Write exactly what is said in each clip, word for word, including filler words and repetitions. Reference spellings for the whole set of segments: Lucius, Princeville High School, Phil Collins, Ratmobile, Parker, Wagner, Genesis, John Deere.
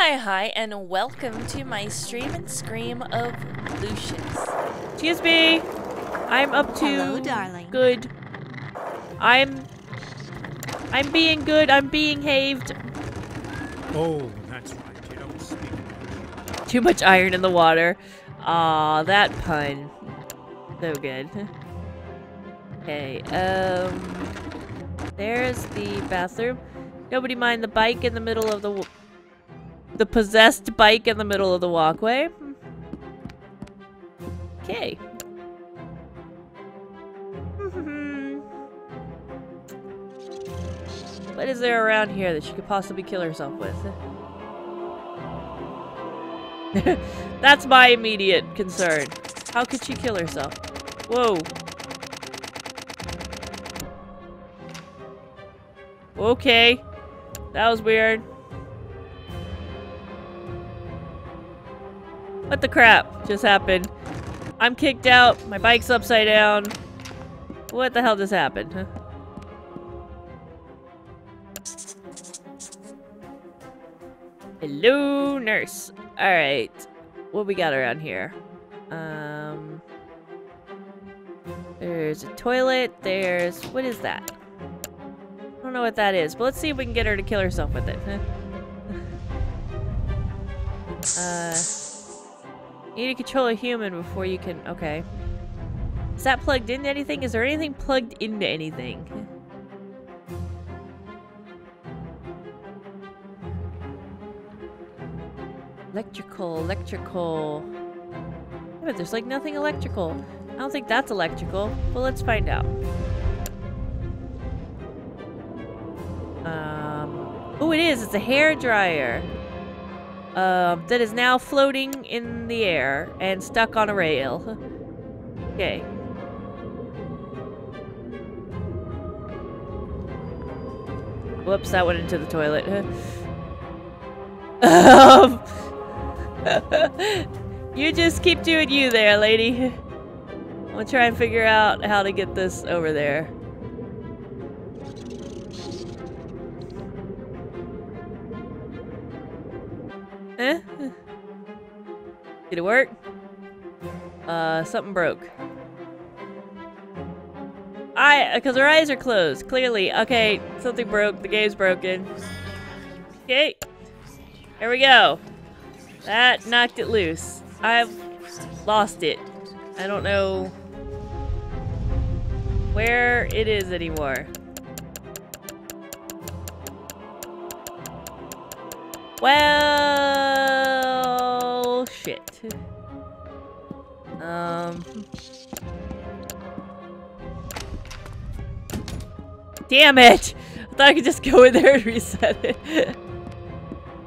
Hi, hi, hi, and welcome to my stream and scream of Lucius. Excuse me. I'm up to Hello, darling. Good. I'm... I'm being good. I'm being haved. Oh, that's right. You don't speak much. Too much iron in the water. Aw, that pun. So good. Okay, um... there's the bathroom. Nobody mind the bike in the middle of the... W the possessed bike in the middle of the walkway. Okay. What is there around here that she could possibly kill herself with? That's my immediate concern. How could she kill herself? Whoa. Okay. That was weird. What the crap just happened? I'm kicked out. My bike's upside down. What the hell just happened? Huh? Hello, nurse. Alright. What we got around here? Um... There's a toilet. There's... What is that? I don't know what that is, but let's see if we can get her to kill herself with it. uh, you need to control a human before you can... Okay. Is that plugged into anything? Is there anything plugged into anything? Electrical, electrical... Yeah, but there's like nothing electrical. I don't think that's electrical, but let's find out. Um, oh, it is. It's a hairdryer. Uh, that is now floating in the air and stuck on a rail. Okay. Whoops, that went into the toilet. um, you just keep doing you there, lady. I'm gonna try and figure out how to get this over there. Eh? Did it work? Uh, something broke. I, because her eyes are closed, clearly. Okay, something broke. The game's broken. Okay. Here we go. That knocked it loose. I've lost it. I don't know where it is anymore. Well, shit. Um. Damn it! I thought I could just go in there and reset it.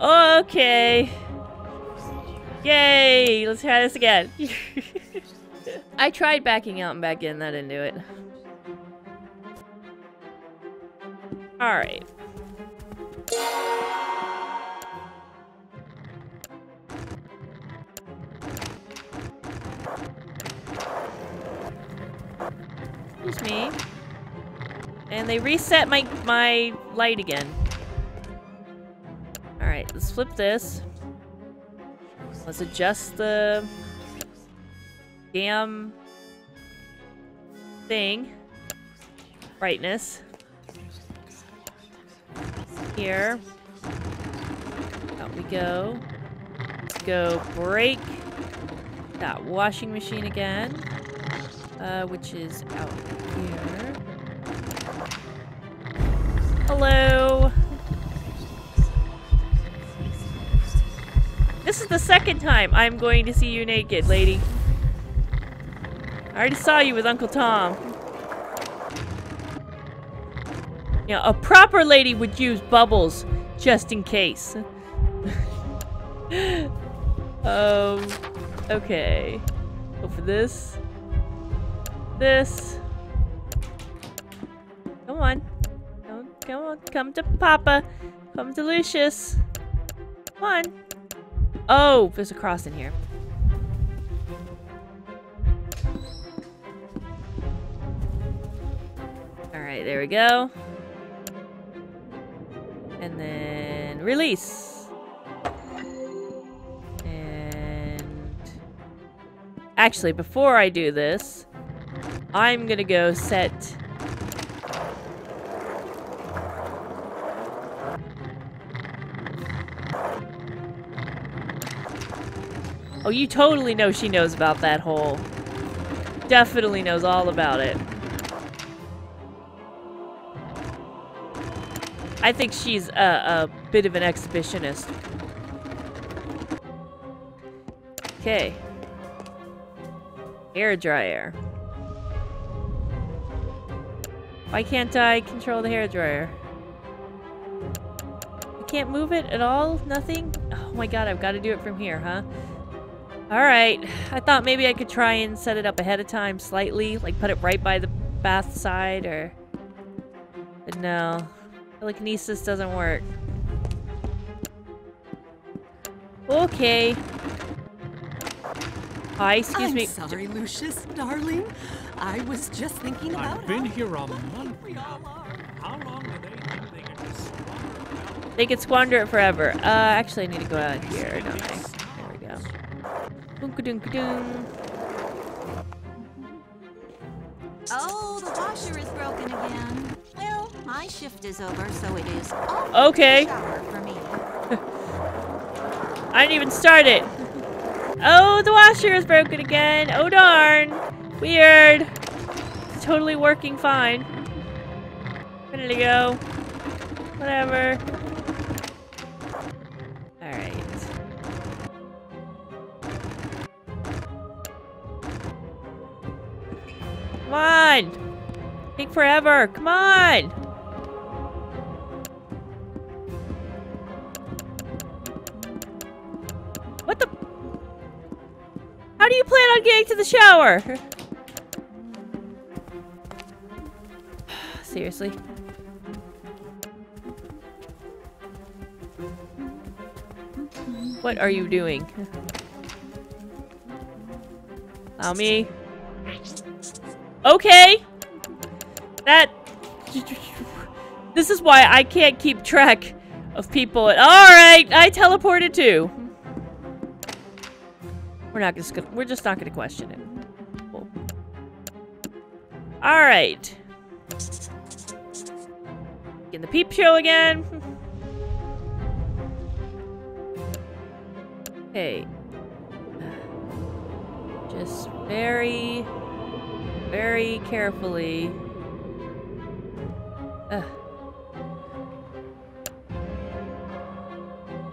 Okay. Yay! Let's try this again. I tried backing out and back in. That didn't do it. Alright. Excuse me. And they reset my my light again. Alright, let's flip this. Let's adjust the damn thing. Brightness. Here. Out we go. Let's go break that washing machine again. Uh, which is out here. Hello! This is the second time I'm going to see you naked, lady. I already saw you with Uncle Tom. You know, a proper lady would use bubbles, just in case. um, okay. Go for this. This. Come on. Come, come on. Come to Papa. Come to Lucius. Come on. Oh, there's a cross in here. Alright, there we go. And then release. Actually, before I do this, I'm gonna go set... Oh, you totally know she knows about that hole. Definitely knows all about it. I think she's a, a bit of an exhibitionist. Okay. Air dryer. Why can't I control the hair dryer? I can't move it at all? Nothing? Oh my god, I've got to do it from here, huh? Alright, I thought maybe I could try and set it up ahead of time slightly, like put it right by the bath side or... But no. Telekinesis doesn't work. Okay. Hi, excuse I'm me. Sorry, Lucius, darling. I was just thinking about I've been here all month. How long do they think they could just squander it? They could squander it forever. Uh, actually, I need to go out here, don't I? Oh, the washer is broken again. Well, my shift is over, so it is all okay. For me. I didn't even start it. Oh, the washer is broken again. Oh darn. Weird. It's totally working fine. Ready to go. Whatever. Come on! Take forever! Come on! What the? How do you plan on getting to the shower? Seriously? What are you doing? Allow me. Okay! That... This is why I can't keep track of people. Alright! I teleported too! We're not just gonna... We're just not gonna question it. Cool. Alright. In the peep show again. Okay. Just very... Very carefully. Uh.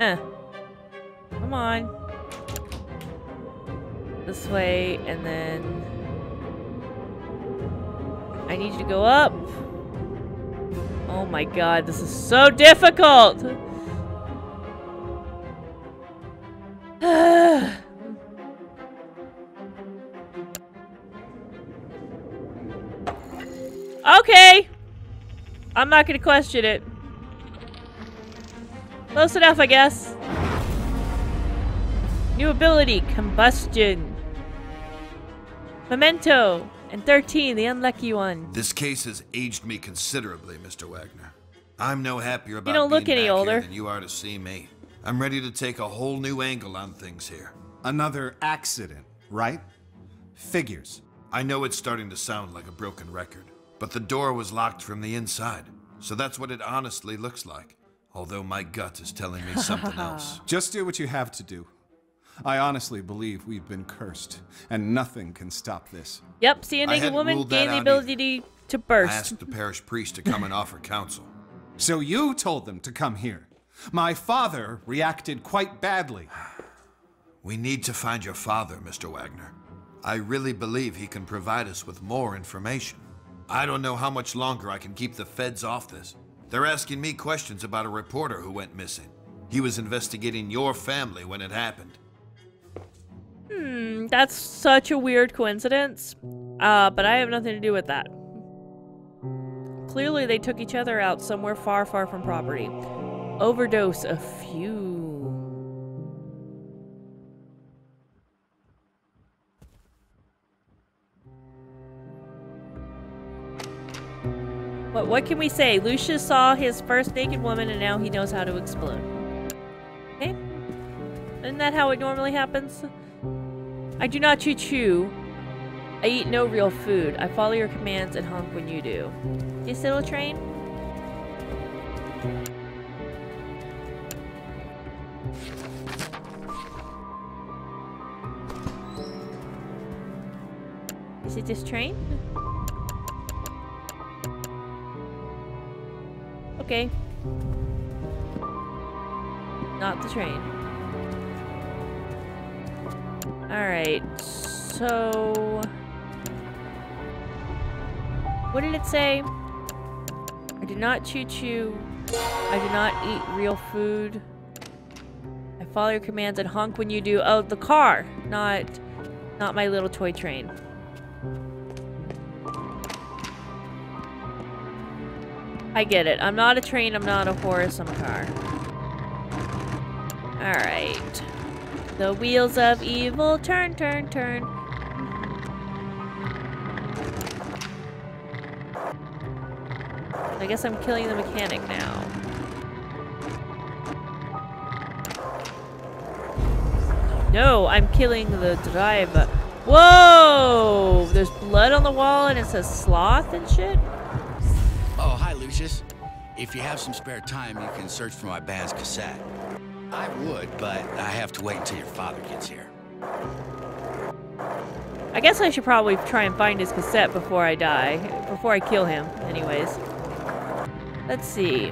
Uh. Come on. This way, and then I need you to go up. Oh my god, this is so difficult. Okay! I'm not gonna question it. Close enough, I guess. New ability, combustion. Memento, and thirteen, the unlucky one. This case has aged me considerably, Mister Wagner. I'm no happier about you don't being look any older than you are to see me. I'm ready to take a whole new angle on things here. Another accident, right? Figures. I know it's starting to sound like a broken record. But the door was locked from the inside, so that's what it honestly looks like, although my gut is telling me something else. Just do what you have to do. I honestly believe we've been cursed, and nothing can stop this. Yep, see, a naked woman gained the ability to burst. I asked the parish priest to come and offer counsel. So you told them to come here. My father reacted quite badly. We need to find your father, Mister Wagner. I really believe he can provide us with more information. I don't know how much longer I can keep the feds off this. They're asking me questions about a reporter who went missing. He was investigating your family when it happened. Hmm, that's such a weird coincidence. Uh, but I have nothing to do with that. Clearly they took each other out somewhere far, far from property. Overdose of fume. But what can we say? Lucius saw his first naked woman and now he knows how to explode. Okay? Isn't that how it normally happens? I do not choo-choo. I eat no real food. I follow your commands and honk when you do. This little train? Is it this train? Okay. Not the train. Alright, so... what did it say? I do not choo-choo. I do not eat real food. I follow your commands and honk when you do. Oh, the car! Not, not my little toy train. I get it. I'm not a train, I'm not a horse, I'm a car. Alright. The wheels of evil turn, turn, turn. I guess I'm killing the mechanic now. No, I'm killing the driver. Whoa! There's blood on the wall and it says sloth and shit? Oh, hi, Lucius. If you have some spare time, you can search for my band's cassette. I would, but I have to wait until your father gets here. I guess I should probably try and find his cassette before I die. Before I kill him, anyways. Let's see.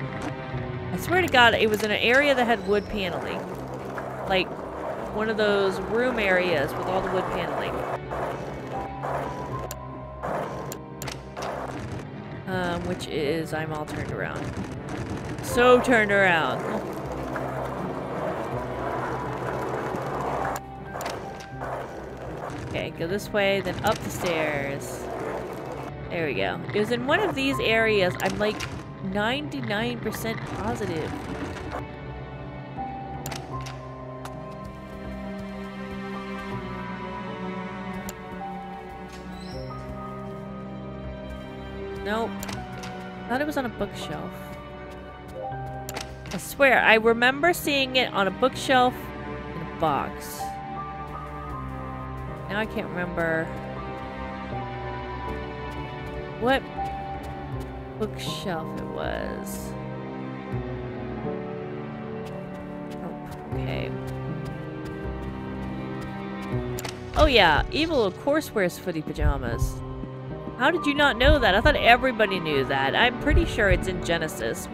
I swear to God, it was in an area that had wood paneling. Like, one of those room areas with all the wood paneling. Um, which is, I'm all turned around. So turned around. Okay, go this way, then up the stairs. There we go. It was in one of these areas. I'm like ninety-nine percent positive. Nope. I thought it was on a bookshelf. I swear, I remember seeing it on a bookshelf in a box. Now I can't remember what bookshelf it was. Oh, okay. Oh yeah, evil of course wears footy pajamas. How did you not know that? I thought everybody knew that. I'm pretty sure it's in Genesis.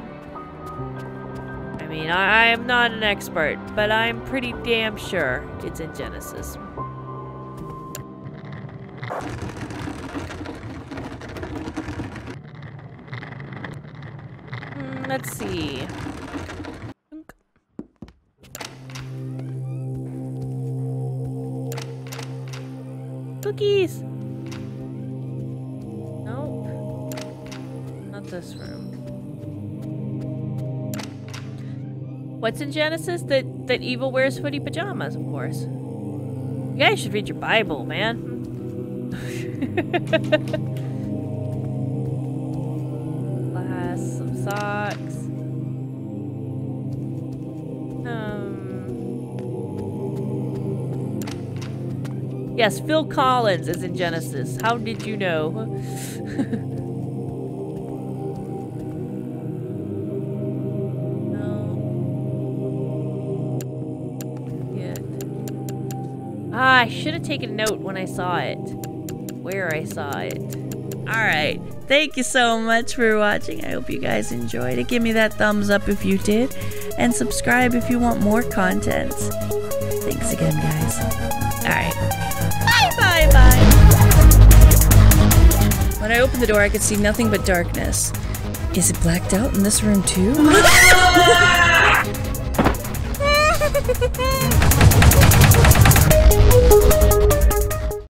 I mean, I am not an expert, but I'm pretty damn sure it's in Genesis. Mm, let's see. Cookies! This room. What's in Genesis? That that evil wears footy pajamas, of course. You guys should read your Bible, man. Glass, some socks. Um. Yes, Phil Collins is in Genesis. How did you know? Ah, I should have taken note when I saw it. Where I saw it. Alright. Thank you so much for watching. I hope you guys enjoyed it. Give me that thumbs up if you did. And subscribe if you want more content. Thanks again, guys. Alright. Bye, bye, bye. When I opened the door, I could see nothing but darkness. Is it blacked out in this room, too? Thank you.